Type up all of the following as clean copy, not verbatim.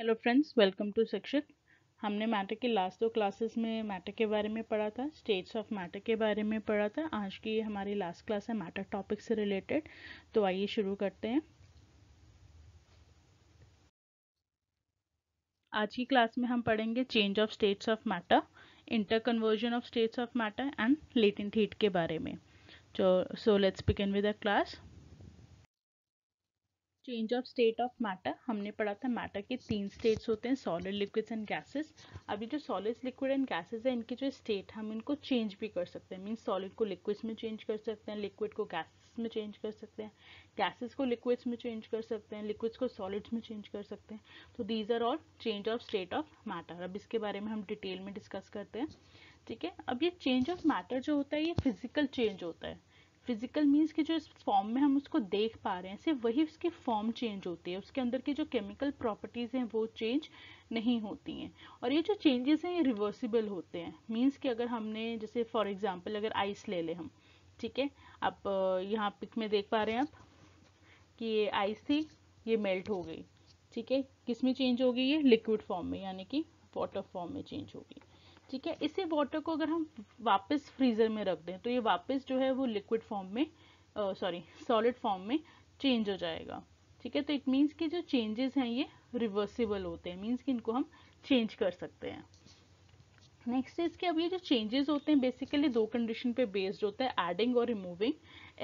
Hello friends, welcome to शिक्षित। हमने matter के लास्ट दो क्लासेस में मैटर के बारे में पढ़ा था, स्टेट्स ऑफ मैटर के बारे में पढ़ा था। आज की हमारी लास्ट क्लास है मैटर टॉपिक से रिलेटेड, तो आइए शुरू करते हैं। आज की क्लास में हम पढ़ेंगे change of states of matter, inter conversion of states of matter and latent heat के बारे में। So let's begin with the class. Change of state of matter हमने पढ़ा था, मैटर के तीन स्टेट्स होते हैं, सॉलिड, लिक्विड्स एंड गैसेस। अभी जो सॉलिड्स, लिक्विड एंड गैसेस है, इनकी जो स्टेट हम इनको चेंज भी कर सकते हैं। मींस सॉलिड को लिक्विड्स में चेंज कर सकते हैं, लिक्विड को गैसेस में चेंज कर सकते हैं, गैसेस को लिक्विड्स में चेंज कर सकते हैं, लिक्विड्स को सॉलिड्स में चेंज कर सकते हैं। तो these are all change of state of matter. अब इसके बारे में हम डिटेल में डिस्कस करते हैं, ठीक है। अब ये चेंज ऑफ मैटर जो होता है ये फिजिकल चेंज होता है। फिजिकल मीन्स कि जो इस फॉर्म में हम उसको देख पा रहे हैं सिर्फ वही उसकी फॉर्म चेंज होती है, उसके अंदर की जो केमिकल प्रॉपर्टीज़ हैं वो चेंज नहीं होती हैं। और ये जो चेंजेस हैं ये रिवर्सिबल होते हैं। मीन्स कि अगर हमने जैसे फॉर एग्जांपल अगर आइस ले लें हम, ठीक है, आप यहाँ पिक में देख पा रहे हैं आप कि ये आइस थी, ये मेल्ट हो गई, ठीक है, किस में चेंज हो गई, ये लिक्विड फॉर्म में यानी कि वाटर फॉर्म में चेंज हो गई, ठीक है। इसी वाटर को अगर हम वापस फ्रीजर में रख दें तो ये वापस जो है वो लिक्विड फॉर्म में सॉलिड फॉर्म में चेंज हो जाएगा, ठीक है। तो इट मीन्स कि जो चेंजेस हैं ये रिवर्सिबल होते हैं, मीन्स कि इनको हम चेंज कर सकते हैं। नेक्स्ट इज कि अब ये जो चेंजेस होते हैं बेसिकली दो कंडीशन पे बेस्ड होता है, एडिंग और रिमूविंग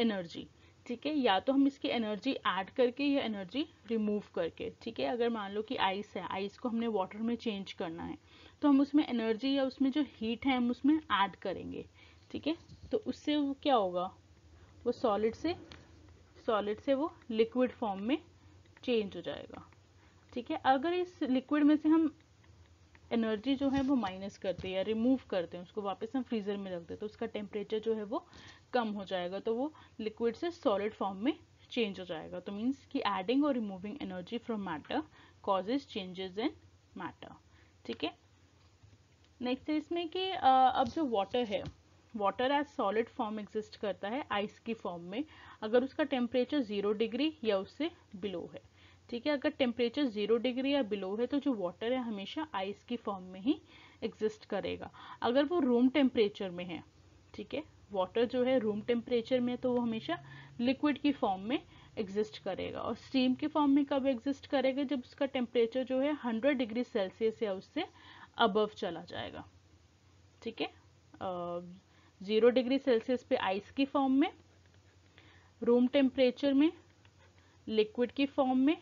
एनर्जी, ठीक है। या तो हम इसकी एनर्जी ऐड करके या एनर्जी रिमूव करके, ठीक है। अगर मान लो कि आइस है, आइस को हमने वाटर में चेंज करना है तो हम उसमें एनर्जी या उसमें जो हीट है हम उसमें ऐड करेंगे, ठीक है। तो उससे वो क्या होगा, वो सॉलिड से वो लिक्विड फॉर्म में चेंज हो जाएगा, ठीक है। अगर इस लिक्विड में से हम एनर्जी जो है वो माइनस करते हैं या रिमूव करते हैं, उसको वापस हम फ्रीज़र में रख देते हैं तो उसका टेम्परेचर जो है वो कम हो जाएगा, तो वो लिक्विड से सॉलिड फॉर्म में चेंज हो जाएगा। तो मीन्स कि एडिंग और removing energy from matter causes changes in matter, ठीक है। नेक्स्ट है इसमें कि अब जो वाटर है, water as solid form exist करता है आइस की फॉर्म में अगर उसका टेम्परेचर 0 डिग्री या उससे बिलो है, ठीक है। अगर टेम्परेचर 0 डिग्री या बिलो है तो जो वाटर है हमेशा आइस की फॉर्म में ही एग्जिस्ट करेगा। अगर वो रूम टेम्परेचर में है, ठीक है, वाटर जो है रूम टेम्परेचर में तो वो हमेशा लिक्विड की फॉर्म में एग्जिस्ट करेगा। और स्टीम की फॉर्म में कब एग्जिस्ट करेगा, जब उसका टेम्परेचर जो है 100 डिग्री सेल्सियस या उससे अबव चला जाएगा, ठीक है। 0 डिग्री सेल्सियस पे आइस की फॉर्म में, रूम टेम्परेचर में लिक्विड की फॉर्म में,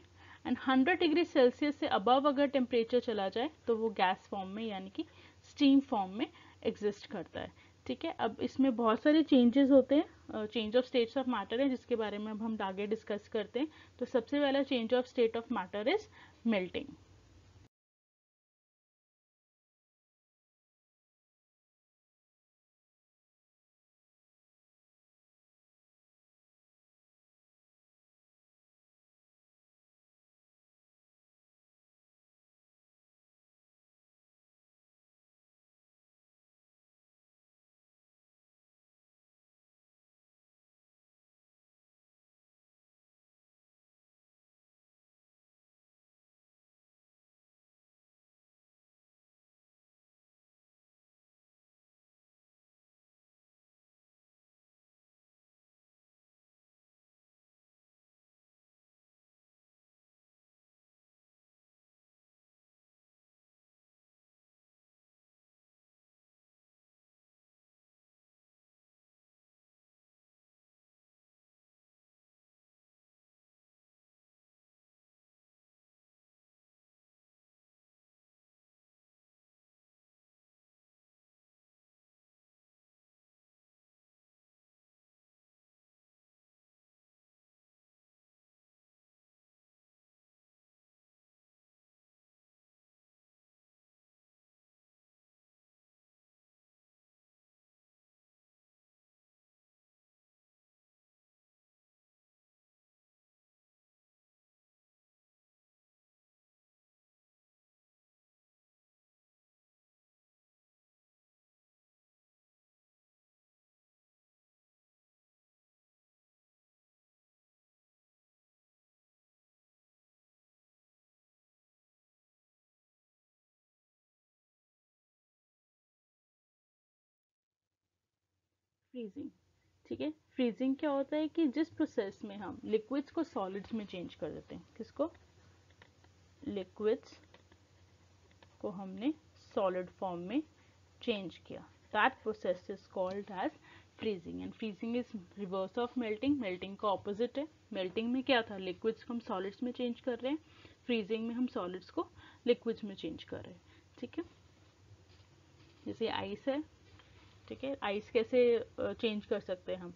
एंड 100 डिग्री सेल्सियस से अबव अगर टेम्परेचर चला जाए तो वो गैस फॉर्म में यानी कि स्टीम फॉर्म में एग्जिस्ट करता है, ठीक है। अब इसमें बहुत सारे चेंजेस होते हैं, change of states of matter है जिसके बारे में अब हम आगे डिस्कस करते हैं। तो सबसे पहला change of state of matter is melting. Freezing. ठीक है, फ्रीजिंग क्या होता है कि जिस प्रोसेस में हम लिक्विड्स को सॉलिड्स में चेंज कर देते हैं, किसको, लिक्विड्स को हमने सॉलिड फॉर्म में चेंज किया, that process is called as freezing. And freezing is reverse of melting, melting का ऑपोजिट है। मेल्टिंग में क्या था, लिक्विड्स को हम सॉलिड्स में चेंज कर रहे हैं, फ्रीजिंग में हम सॉलिड्स को लिक्विड्स में चेंज कर रहे हैं। ठीक है, जैसे आइस है, ठीक है, आइस कैसे चेंज कर सकते हैं हम,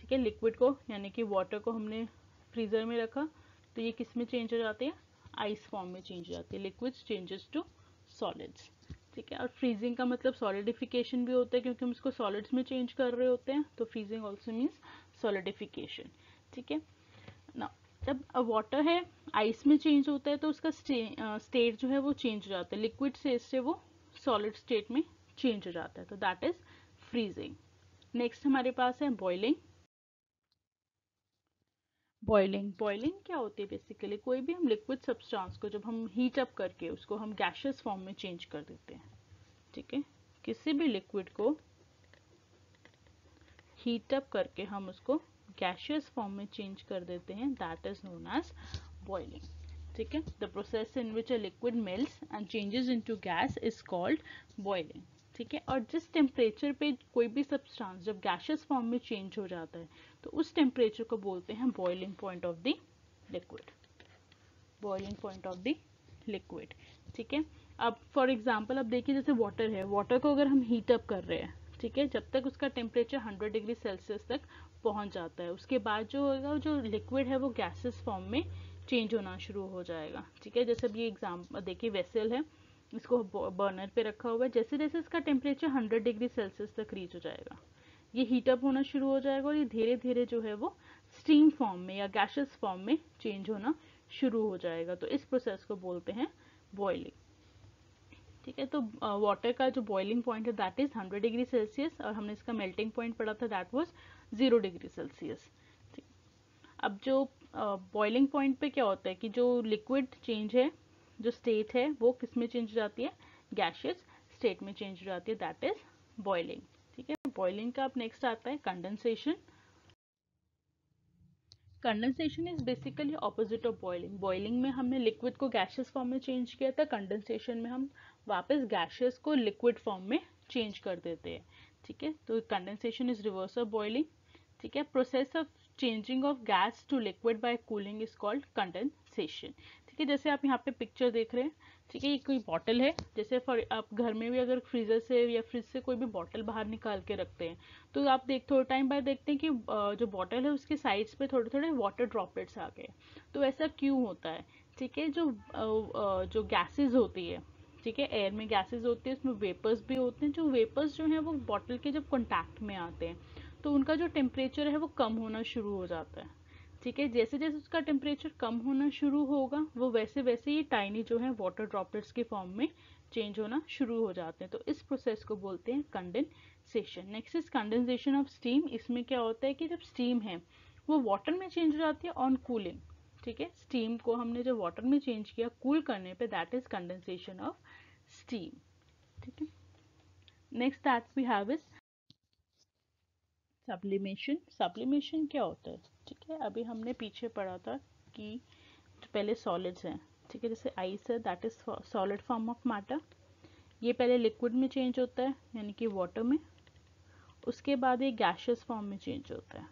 ठीक है, लिक्विड को यानी कि वाटर को हमने फ्रीजर में रखा तो ये किस में चेंज हो जाते हैं, आइस फॉर्म में चेंज हो जाती है, लिक्विड्स चेंजेस टू सॉलिड्स। ठीक है, और फ्रीजिंग का मतलब सॉलिडिफिकेशन भी होता है क्योंकि हम इसको सॉलिड्स में चेंज कर रहे होते हैं, तो फ्रीजिंग ऑल्सो मीन्स सॉलिडिफिकेशन। ठीक है ना, जब वाटर है आइस में चेंज होता है तो उसका स्टेट जो है वो चेंज हो जाता है, लिक्विड स्टेट से वो सॉलिड स्टेट में चेंज हो जाता है, तो दैट इज फ्रीजिंग। नेक्स्ट हमारे पास है बॉइलिंग। बॉइलिंग क्या होती है, बेसिकली कोई भी हम लिक्विड सब्सटेंस को जब हम हीट अप करके उसको हम गैसियस फॉर्म में चेंज कर देते हैं। ठीक है, किसी भी लिक्विड को हीट अप करके हम उसको गैसियस फॉर्म में चेंज कर देते हैं, that is known as boiling. ठीक है, the process in which a liquid melts and changes into gas is called boiling. ठीक है, और जिस टेम्परेचर पे कोई भी सब्सटेंस जब गैसियस फॉर्म में चेंज हो जाता है तो उस टेम्परेचर को बोलते हैं boiling point of the liquid, boiling point of the liquid. ठीक है, अब फॉर एग्जांपल आप देखिए जैसे वाटर है, वाटर को अगर हम हीट अप कर रहे हैं, ठीक है, जब तक उसका टेम्परेचर 100 डिग्री सेल्सियस तक पहुंच जाता है, उसके बाद जो होगा जो लिक्विड है वो गैसेस फॉर्म में चेंज होना शुरू हो जाएगा। ठीक है, जैसे अब ये एग्जांपल देखिए, वेसल है, इसको बर्नर पे रखा हुआ है, जैसे जैसे इसका टेम्परेचर 100 डिग्री सेल्सियस तक रीच हो जाएगा ये हीट अप होना शुरू हो जाएगा और ये धीरे धीरे जो है वो स्टीम फॉर्म में या गैसियस फॉर्म में चेंज होना शुरू हो जाएगा, तो इस प्रोसेस को बोलते हैं बॉइलिंग। ठीक है, तो वाटर का जो बॉइलिंग पॉइंट है दैट इज 100 डिग्री सेल्सियस, और हमने इसका मेल्टिंग पॉइंट पढ़ा था दैट वाज 0 डिग्री सेल्सियस। अब जो बॉइलिंग पॉइंट पे क्या होता है कि जो लिक्विड चेंज है, जो स्टेट है वो किस में चेंज हो जाती है, गैसियस स्टेट में चेंज हो जाती है, दैट इज बॉइलिंग। ठीक है, बॉइलिंग का अब नेक्स्ट आता है condensation. Condensation is basically opposite of boiling. Boiling में हमने लिक्विड को गैसियस फॉर्म में चेंज किया था, कंडेंसेशन में हम वापस गैसियस को लिक्विड फॉर्म में चेंज कर देते हैं। ठीक है, तो condensation is reverse of boiling. ठीक है, process of changing of gas to liquid by cooling is called condensation. ठीक है, जैसे आप यहाँ पे पिक्चर देख रहे हैं, ठीक है, ये कोई बॉटल है, जैसे आप घर में भी अगर फ्रीजर से या फ्रिज से कोई भी बॉटल बाहर निकाल के रखते हैं तो आप थोड़े टाइम बाद देखते हैं कि जो बॉटल है उसके साइड्स पे थोड़े थोड़े वाटर ड्रॉपलेट्स आ गए, तो ऐसा क्यों होता है। ठीक है, जो गैसेज होती है, ठीक है, एयर में गैसेज होती है, उसमें वेपर्स भी होते हैं, जो वेपर्स जो हैं वो बॉटल के जब कॉन्टैक्ट में आते हैं तो उनका जो टेम्परेचर है वो कम होना शुरू हो जाता है। ठीक है, जैसे जैसे उसका टेम्परेचर कम होना शुरू होगा वो वैसे वैसे ये टाइनी जो है वाटर ड्रॉपलेट्स के फॉर्म में चेंज होना शुरू हो जाते हैं, तो इस प्रोसेस को बोलते हैं condensation. Next is condensation of steam. इसमें क्या होता है कि जब स्टीम है वो वाटर में चेंज हो जाती है ऑन कूलिंग। ठीक है, स्टीम को हमने जब वाटर में चेंज किया कूल करने पर, that is condensation of steam. ठीक है, next that we have is sublimation. Sublimation क्या होता है, ठीक है, अभी हमने पीछे पढ़ा था कि पहले सॉलिड्स हैं, ठीक है, जैसे आइस है that is solid form of matter, ये पहले लिक्विड में चेंज होता है यानी कि वाटर में, उसके बाद ये गैसियस फॉर्म में चेंज होता है।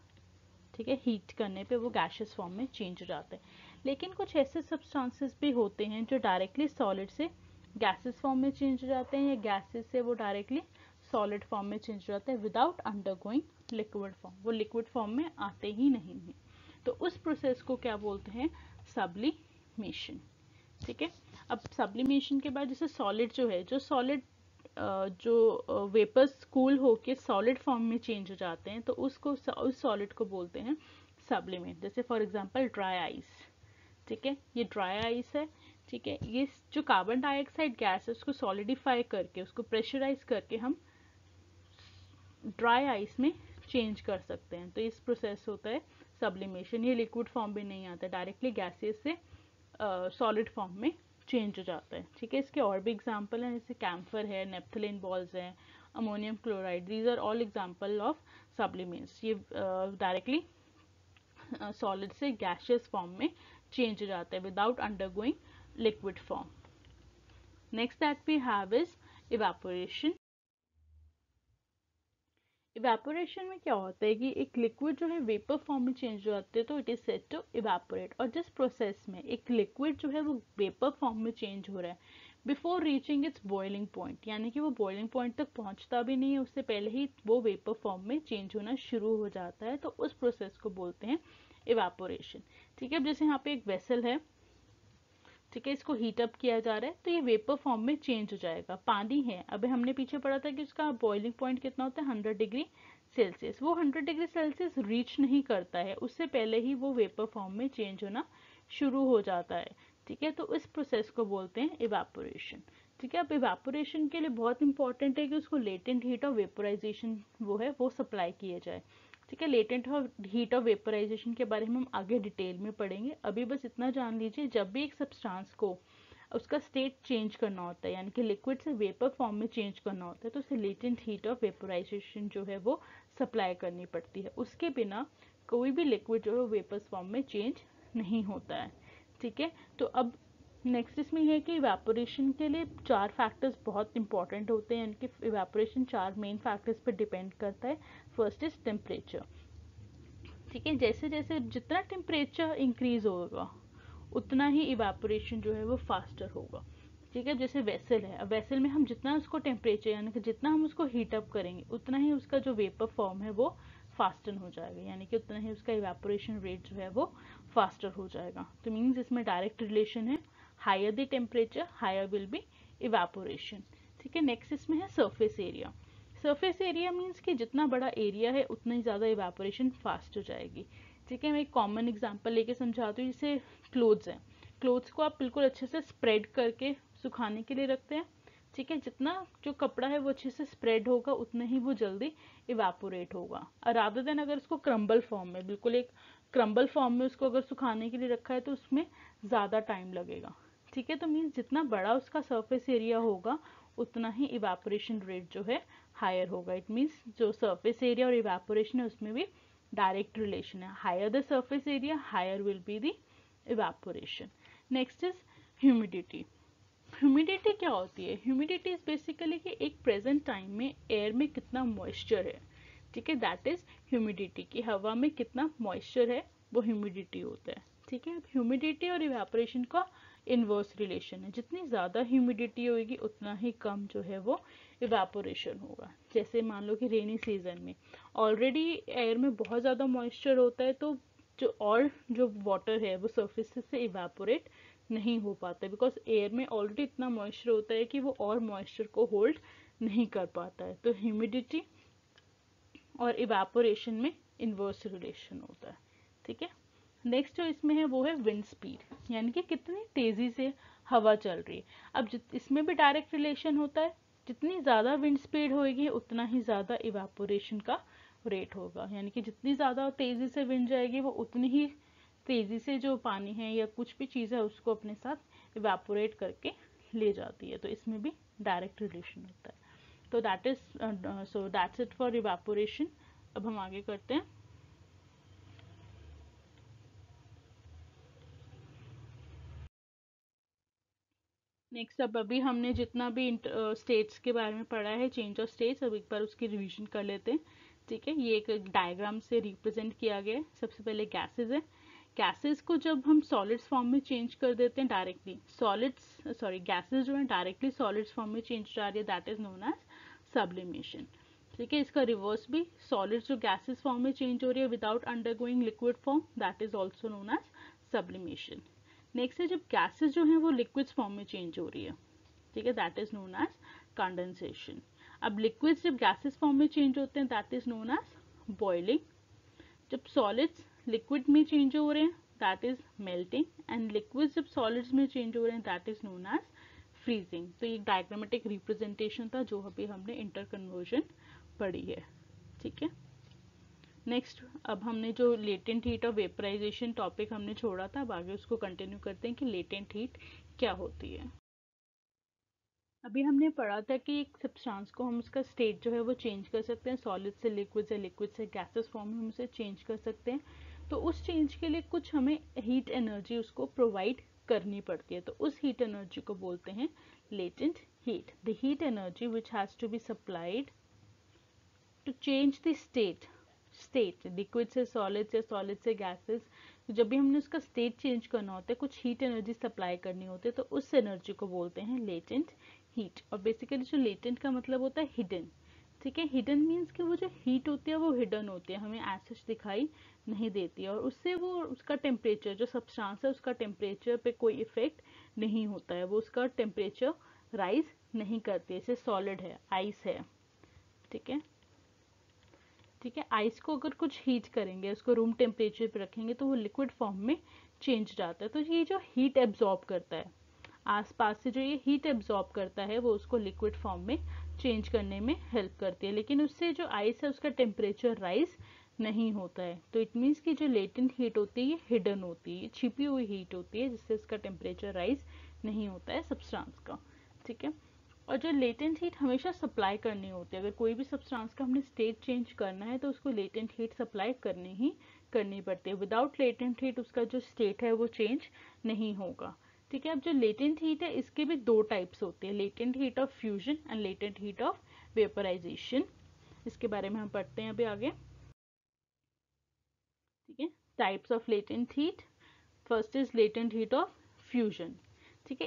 ठीक है, हीट करने पे वो गैसियस फॉर्म में चेंज हो जाता है, लेकिन कुछ ऐसे सब्सटेंसेस भी होते हैं जो डायरेक्टली सॉलिड से गैसियस फॉर्म में चेंज हो जाते हैं या गैसेस से वो डायरेक्टली सॉलिड फॉर्म में चेंज हो जाता है विदाउट अंडरगोइंग लिक्विड फॉर्म, वो लिक्विड फॉर्म में आते ही नहीं है, तो उस प्रोसेस को क्या बोलते हैं, सब्लिमेशन। ठीक है, अब सब्लिमेशन के बाद जैसे सॉलिड जो है, जो सॉलिड जो वेपर्स कूल होके सॉलिड फॉर्म में चेंज हो जाते हैं तो उसको उस सॉलिड को बोलते हैं सब्लिमेट। जैसे फॉर एग्जांपल ड्राई आइस, ठीक है, ये ड्राई आइस है, ठीक है, ये जो कार्बन डाइऑक्साइड गैस है उसको सॉलिडिफाई करके उसको प्रेशराइज करके हम ड्राई आइस में चेंज कर सकते हैं, तो इस प्रोसेस होता है सब्लिमेशन। ये लिक्विड फॉर्म में नहीं आता, डायरेक्टली गैसेस से सॉलिड फॉर्म में चेंज हो जाता है, ठीक है। इसके और भी एग्जाम्पल हैं, जैसे कैम्फर है, नेप्थलीन बॉल्स हैं, ammonium chloride, these are all example of supplements. ये डायरेक्टली सॉलिड से गैशियस फॉर्म में चेंज हो जाता है without undergoing liquid form. Next that we have is evaporation. Evaporation में क्या होता है कि एक लिक्विड जो है वेपर फॉर्म में चेंज हो जाते हैं तो it is said to evaporate. और जिस प्रोसेस में एक लिक्विड जो है वो वेपर फॉर्म में चेंज हो रहा है before reaching its boiling point, यानी कि वो बॉइलिंग पॉइंट तक पहुंचता भी नहीं है, उससे पहले ही वो वेपर फॉर्म में चेंज होना शुरू हो जाता है, तो उस प्रोसेस को बोलते हैं इवेपोरेशन, ठीक है। अब जैसे यहाँ पे एक वेसल है, ठीक है, इसको हीट अप किया जा रहा है तो ये वेपर फॉर्म में चेंज हो जाएगा। पानी है, अभी हमने पीछे पढ़ा था कि उसका बॉइलिंग पॉइंट कितना होता है 100 डिग्री सेल्सियस, वो 100 डिग्री सेल्सियस रीच नहीं करता है, उससे पहले ही वो वेपर फॉर्म में चेंज होना शुरू हो जाता है, ठीक है। तो इस प्रोसेस को बोलते हैं इवेपोरेशन, ठीक है। अब इवेपोरेशन के लिए बहुत इंपॉर्टेंट है कि उसको लेटेंट हीट और वेपराइजेशन वो है वो सप्लाई किया जाए, ठीक है। लेटेंट हीट और वेपराइजेशन के बारे में हम आगे डिटेल में पढ़ेंगे, अभी बस इतना जान लीजिए, जब भी एक सब्सटेंस को उसका स्टेट चेंज करना होता है, यानी कि लिक्विड से वेपर फॉर्म में चेंज करना होता है, तो उसे लेटेंट हीट और वेपराइजेशन जो है वो सप्लाई करनी पड़ती है, उसके बिना कोई भी लिक्विड जो है वो वेपर फॉर्म में चेंज नहीं होता है, ठीक है। तो अब नेक्स्ट इसमें यह है कि इवेपोरेशन के लिए 4 फैक्टर्स बहुत इंपॉर्टेंट होते हैं, यानी कि इवेपोरेशन 4 मेन फैक्टर्स पर डिपेंड करता है। फर्स्ट इज टेम्परेचर, ठीक है, जैसे जैसे जितना टेम्परेचर इंक्रीज होगा उतना ही इवेपोरेशन जो है वो फास्टर होगा, ठीक है। जैसे वेसल है, अब वेसल में हम जितना उसको टेम्परेचर यानी कि जितना हम उसको हीट अप करेंगे उतना ही उसका जो वेपर फॉर्म है वो फास्टन हो जाएगा, यानी कि उतना ही उसका इवेपोरेशन रेट जो है वो फास्टर हो जाएगा। तो मीन्स इसमें डायरेक्ट रिलेशन है, higher the temperature higher will be evaporation, ठीक है। नेक्स्ट इसमें है surface area. Surface area means कि जितना बड़ा एरिया है उतना ही ज़्यादा इवेपोरेशन फास्ट हो जाएगी, ठीक है। मैं एक कॉमन एग्जांपल लेके समझाती हूँ, जैसे क्लोथ्स हैं, क्लोथ्स को आप बिल्कुल अच्छे से स्प्रेड करके सुखाने के लिए रखते हैं, ठीक है, जितना जो कपड़ा है वो अच्छे से स्प्रेड होगा उतना ही वो जल्दी इवेपोरेट होगा, और रादर देन अगर उसको क्रम्बल फॉर्म में बिल्कुल एक क्रम्बल फॉर्म में उसको अगर सुखाने के लिए रखा है तो उसमें ज़्यादा टाइम लगेगा, ठीक है। तो मीन्स जितना बड़ा उसका सरफेस एरिया होगा उतना ही इवेपोरेशन रेट जो है हायर होगा। इट मीन्स जो सरफेस एरिया और इवेपोरेशन है उसमें भी डायरेक्ट रिलेशन है, higher the surface area higher will be the evaporation. Next is humidity. Humidity क्या होती है? ह्यूमिडिटी इज बेसिकली कि एक प्रेजेंट टाइम में एयर में कितना मॉइस्चर है, ठीक है, दैट इज ह्यूमिडिटी, की हवा में कितना मॉइस्चर है वो ह्यूमिडिटी होता है, ठीक है। ह्यूमिडिटी और इवेपोरेशन का इन्वर्स रिलेशन है, जितनी ज़्यादा ह्यूमिडिटी होगी उतना ही कम जो है वो इवेपोरेशन होगा। जैसे मान लो कि रेनी सीजन में ऑलरेडी एयर में बहुत ज़्यादा मॉइस्चर होता है तो जो वाटर है वो सरफेस से इवेपोरेट नहीं हो पाता, बिकॉज एयर में ऑलरेडी इतना मॉइस्चर होता है कि वो और मॉइस्चर को होल्ड नहीं कर पाता है। तो ह्यूमिडिटी और इवेपोरेशन में इन्वर्स रिलेशन होता है, ठीक है। नेक्स्ट जो इसमें है वो है विंड स्पीड, यानी कि कितनी तेज़ी से हवा चल रही है। अब इसमें भी डायरेक्ट रिलेशन होता है, जितनी ज़्यादा विंड स्पीड होगी उतना ही ज़्यादा इवेपोरेशन का रेट होगा, यानी कि जितनी ज़्यादा तेज़ी से विंड जाएगी वो उतनी ही तेज़ी से जो पानी है या कुछ भी चीज़ है उसको अपने साथ इवेपोरेट करके ले जाती है, तो इसमें भी डायरेक्ट रिलेशन होता है। तो दैट्स इट फॉर इवेपोरेशन। अब हम आगे करते हैं। नेक्स्ट, अब अभी हमने जितना भी स्टेट्स के बारे में पढ़ा है, चेंज ऑफ स्टेट्स, अब एक बार उसकी रिवीजन कर लेते हैं, ठीक है। ये एक डायग्राम से रिप्रेजेंट किया गया है। सबसे पहले गैसेस है, गैसेस को जब हम सॉलिड्स फॉर्म में चेंज कर देते हैं डायरेक्टली, गैसेस जो हैं डायरेक्टली सॉलिड्स फॉर्म में चेंज जा रही है, that is known as sublimation, ठीक है। इसका रिवर्स भी, सॉलिड्स जो गैसेस फॉर्म में चेंज हो रही है without undergoing liquid form, that is also known as sublimation. Next है जब गैसेस जो हैं वो लिक्विड्स फॉर्म में चेंज हो रही है, ठीक है, that is known as condensation. अब लिक्विड्स जब गैसेस फॉर्म में चेंज होते हैं that is known as boiling. जब सॉलिड्स लिक्विड में चेंज हो रहे हैं that is melting, and liquids जब सॉलिड्स में चेंज हो रहे हैं that is known as freezing. तो ये डायग्रामेटिक रिप्रेजेंटेशन था जो अभी हमने इंटर कन्वर्जन पढ़ी है, ठीक है। नेक्स्ट, अब हमने जो लेटेंट हीट और वेपराइजेशन टॉपिक हमने छोड़ा था, अब आगे उसको कंटिन्यू करते हैं कि लेटेंट हीट क्या होती है। अभी हमने पढ़ा था कि एक सब्सटेंस को हम उसका स्टेट जो है वो चेंज कर सकते हैं, सॉलिड से लिक्विड या लिक्विड से गैसेस फॉर्म में हम उसे चेंज कर सकते हैं। तो उस चेंज के लिए कुछ हमें हीट एनर्जी उसको प्रोवाइड करनी पड़ती है, तो उस हीट एनर्जी को बोलते हैं latent heat. The heat energy which has to be supplied to change the state liquid से सॉलिड या सॉलिड से गैसेस। जब भी हमने उसका स्टेट चेंज करना होता है, कुछ हीट एनर्जी सप्लाई करनी होती है, तो उस एनर्जी को बोलते हैं लेटेंट हीट। और बेसिकली जो लेटेंट का मतलब होता है हिडन, ठीक है। हिडन मीन्स कि वो जो हीट होती है वो हिडन होती है, हमें ऐसे दिखाई नहीं देती है, और उससे वो उसका टेम्परेचर जो सब्सटेंस है उसका टेम्परेचर पे कोई इफेक्ट नहीं होता है, वो उसका टेम्परेचर राइज नहीं करती है। जैसे सॉलिड है, आइस है, ठीक है आइस को अगर कुछ हीट करेंगे, उसको रूम टेम्परेचर पे रखेंगे तो वो लिक्विड फॉर्म में चेंज जाता है। तो ये जो हीट एब्जॉर्ब करता है आसपास से, जो ये हीट एब्जॉर्ब करता है वो उसको लिक्विड फॉर्म में चेंज करने में हेल्प करती है, लेकिन उससे जो आइस है उसका टेम्परेचर राइज नहीं होता है। तो इट मीन्स कि जो लेटेंट हीट होती है ये हिडन होती है, छिपी हुई हीट होती है, जिससे इसका टेम्परेचर राइज नहीं होता है सब्सटेंस का, ठीक है। और जो लेटेंट हीट हमेशा सप्लाई करनी होती है, अगर कोई भी सब्सटेंस का हमने स्टेट चेंज करना है तो उसको लेटेंट हीट सप्लाई करनी पड़ती है। विदाउट लेटेंट हीट उसका जो स्टेट है वो चेंज नहीं होगा, ठीक है। अब जो लेटेंट हीट है इसके भी दो टाइप्स होते हैं, latent heat of fusion and latent heat of vaporisation. इसके बारे में हम पढ़ते हैं अभी आगे, ठीक है। Types of latent heat, first is latent heat of fusion, ठीक है।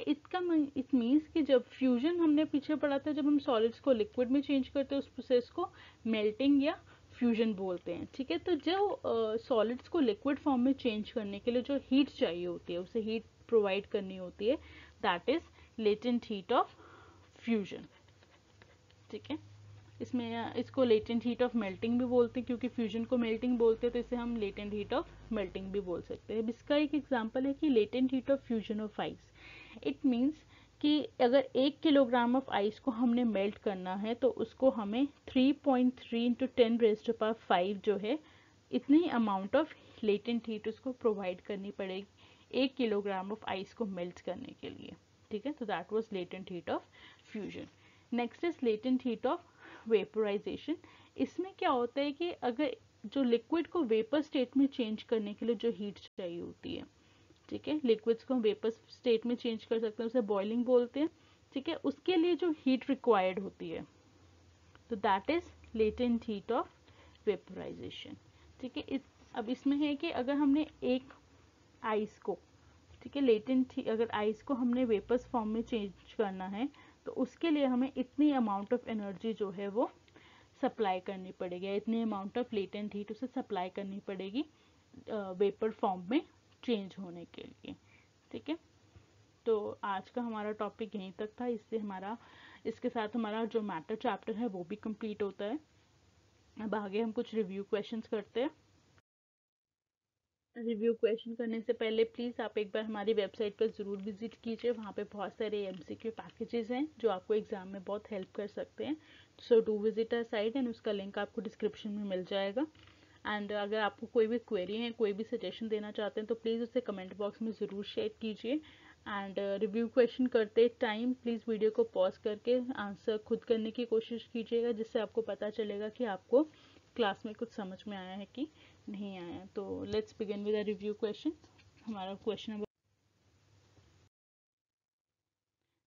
इट मीन्स कि जब फ्यूजन हमने पीछे पढ़ा था, जब हम सॉलिड्स को लिक्विड में चेंज करते हैं उस प्रोसेस को मेल्टिंग या फ्यूजन बोलते हैं, ठीक है। तो जो सॉलिड्स को लिक्विड फॉर्म में चेंज करने के लिए जो हीट चाहिए होती है, उसे हीट प्रोवाइड करनी होती है, that is latent heat of fusion, ठीक है। इसमें इसको लेटेंट हीट ऑफ मेल्टिंग भी बोलते हैं, क्योंकि फ्यूजन को मेल्टिंग बोलते हैं तो इसे हम लेटेंट हीट ऑफ मेल्टिंग भी बोल सकते हैं। इसका एक एग्जाम्पल है कि latent heat of fusion of ice. It means कि अगर 1 किलोग्राम ऑफ आइस को हमने मेल्ट करना है तो उसको हमें 3.3 × 10⁵ जो है इतनी अमाउंट ऑफ लेटेंट हीट उसको प्रोवाइड करनी पड़ेगी 1 किलोग्राम ऑफ आइस को मेल्ट करने के लिए, ठीक है। तो that was latent heat of fusion. Next is latent heat of vaporisation. इसमें क्या होता है कि अगर जो लिक्विड को वेपर स्टेट में चेंज करने के लिए जो हीट चाहिए होती है, ठीक है, लिक्विड्स को हम वेपर स्टेट में चेंज कर सकते हैं, उसे बॉइलिंग बोलते हैं, ठीक है। उसके लिए जो हीट रिक्वायर्ड होती है तो that is latent heat of vaporisation, ठीक है। अब इसमें है कि अगर हमने एक आइस को, ठीक है, अगर आइस को हमने वेपर्स फॉर्म में चेंज करना है तो उसके लिए हमें इतनी अमाउंट ऑफ एनर्जी जो है वो सप्लाई करनी पड़ेगी, इतनी अमाउंट ऑफ लेटेंट हीट उसे सप्लाई करनी पड़ेगी वेपर फॉर्म में चेंज होने के लिए, ठीक है। तो आज का हमारा टॉपिक यहीं तक था, इससे हमारा इसके साथ हमारा जो मैटर चैप्टर है वो भी कंप्लीट होता है। अब आगे हम कुछ रिव्यू क्वेश्चंस करते हैं। रिव्यू क्वेश्चन करने से पहले प्लीज़ आप एक बार हमारी वेबसाइट पर ज़रूर विजिट कीजिए, वहाँ पे बहुत सारे MCQ पैकेजेस हैं जो आपको एग्जाम में बहुत हेल्प कर सकते हैं। So do visit our site and उसका लिंक आपको डिस्क्रिप्शन में मिल जाएगा। एंड अगर आपको कोई भी क्वेरी है, कोई भी सजेशन देना चाहते हैं तो प्लीज़ उसे कमेंट बॉक्स में ज़रूर शेयर कीजिए। एंड रिव्यू क्वेश्चन करते टाइम प्लीज़ वीडियो को पॉज करके आंसर खुद करने की कोशिश कीजिएगा, जिससे आपको पता चलेगा कि आपको क्लास में कुछ समझ में आया है कि नहीं आया। तो let's begin with a review question. हमारा question number,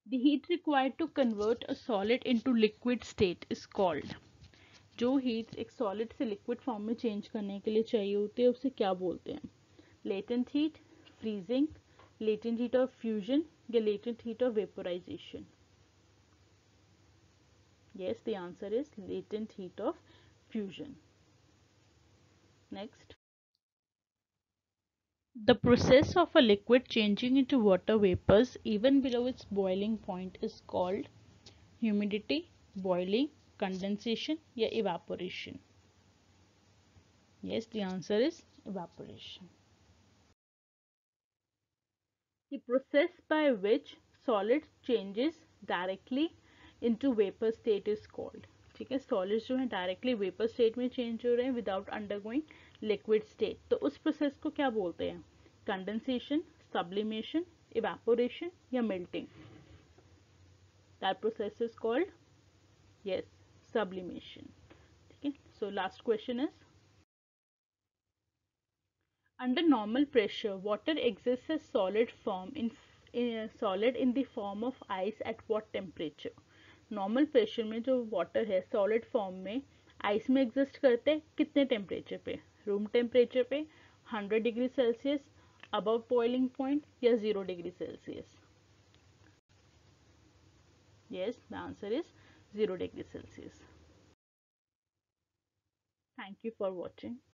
the heat required to convert a solid into liquid state is called. जो हीट एक सॉलिड से लिक्विड फॉर्म में चेंज करने के लिए चाहिए होते हैं उसे क्या बोलते हैं? Latent heat, freezing, latent heat of fusion या latent heat of vaporisation. Yes, the answer is latent heat of fusion. Next, the process of a liquid changing into water vapors even below its boiling point is called humidity, boiling, condensation या evaporation. Yes, the answer is evaporation. The process by which solid changes directly into vapor state is called. ठीक है, solids जो है directly vapour state में change हो रहे हैं without undergoing liquid state, तो उस प्रोसेस को क्या बोलते हैं? कंडेंसेशन, सब्लिमेशन, evaporation या melting. That process is called, yes, sublimation. Okay. So last question is, under normal pressure, water exists as solid form in the form of ice at what temperature? Normal pressure में जो water है solid form में ice में exist करते हैं कितने temperature पे? Room temperature पे, 100 degree Celsius, above boiling point या 0 degree Celsius? Yes, the answer is 0 degree Celsius. Thank you for watching.